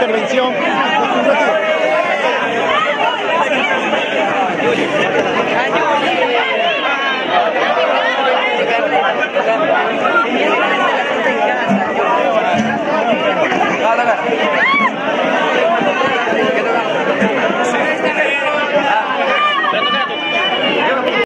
intervención.